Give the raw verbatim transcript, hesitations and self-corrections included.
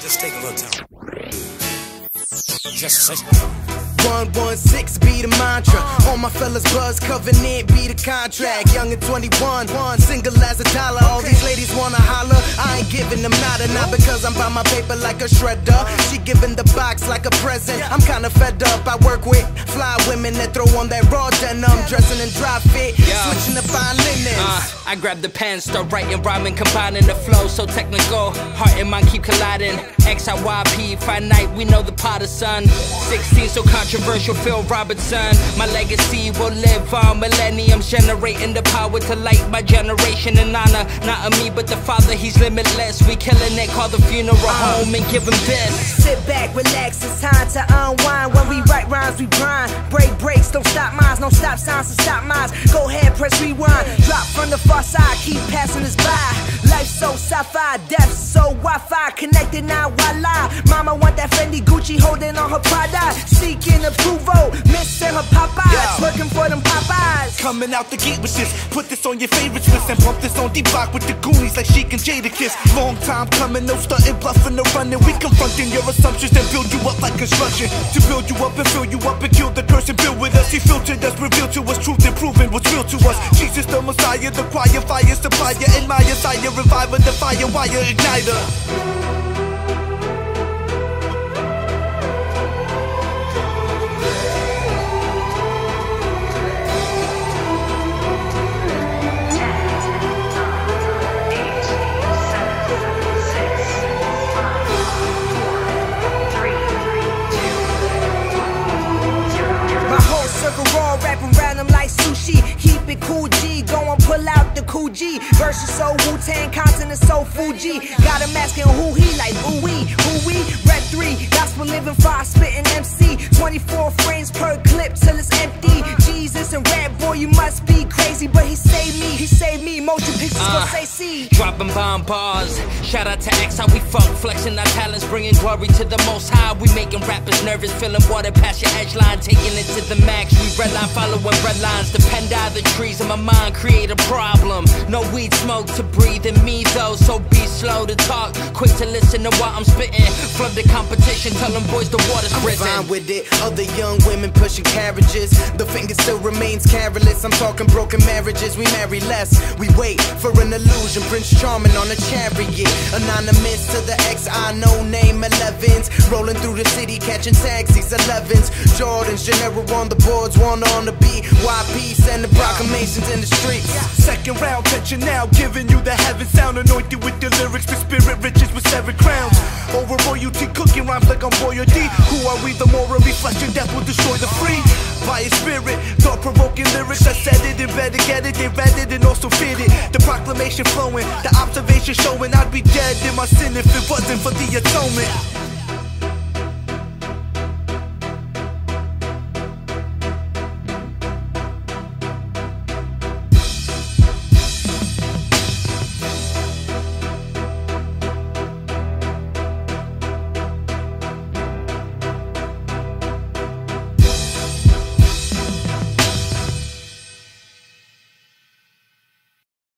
Just take a little time. Just say one one six be the mantra. All my fellas buzz, covenant be the contract. Young and twenty-one, one single as a dollar. All these ladies wanna holler, I ain't giving them nada. Not because I'm by my paper like a shredder. She giving the box like a present. I'm kinda fed up, I work with fly women that throw on that raw denim. Dressing in dry fit, switching to violinists. Uh, I grab the pen, start writing, rhyming, combining the flow. So technical, heart and mind keep colliding. X I Y P, finite, we know the Potter son. sixteen, so controversial, Phil Robertson. My legacy will live on millenniums, generating the power to light my generation in honor. Not of me, but the father, he's limitless. We killing it, call the funeral home and give him this. Sit back, relax, it's time to unwind. When we write rhymes, we grind. Break breaks, don't stop mines, no stop signs, so stop mines. Go ahead, press rewind. Drop from the far side, keep passing this by. Life so sci-fi, death so Wi-Fi. Connected now, voila. Mama want that Fendi Gucci holding on her Prada. Seeking approval, missing her Popeyes. Looking for them Popeyes. Coming out the gate with this, put this on your favorites list. And pump this on D-Block with the Goonies like Sheik and Jadakiss. Long time coming, no stunting, bluffing or running. We confronting your assumptions that build you up like construction. To build you up and fill you up and kill the curse and build with us. He filtered us, revealed to us truth and proven what's real to us. Jesus the Messiah, the choir, fire supplier, and my Messiah, reviver, the fire wire igniter. Cool G, versus so Wu-Tang, continent so Fuji. Got him asking who he like, ooh we, who we? Rep three, gospel living fire, spitting M C. twenty-four frames per clip till it's empty. Jesus and rap, boy, you must be crazy. But he saved me, he saved me. Motion pictures uh, gon' say see. Dropping bomb bars, shout out to X, how we fuck. Flexing our talents, bringing glory to the most high. We making rappers nervous, feeling water past your edge line. Taking it to the max, we redline, following red lines. Depend on the trees in my mind, create a problem. No weed smoke to breathe in me though, so be slow to talk, quick to listen to what I'm spitting. Flood the competition, tell them boys the water's risen. I'm fine with it, other young women pushing carriages. The finger still remains careless, I'm talking broken marriages. We marry less, we wait for an illusion. Prince Charming on a chariot, anonymous to the X I, no name elevens. Rolling through the city, catching taxis, elevens. Jordans, Genaro on the boards, one on the B Y P, sending proclamations in the streets. Second round touching now, giving you the heaven sound. Anointed with the lyrics, with spirit riches, with seven crowns. Over royalty, cooking rhymes like I'm royalty. Who are we? The moral reflection, death will destroy the free. By his spirit, thought-provoking lyrics. I said it and better get it, they read it and also feared it. The proclamation flowing, the observation showing. I'd be dead in my sin if it wasn't for the atonement.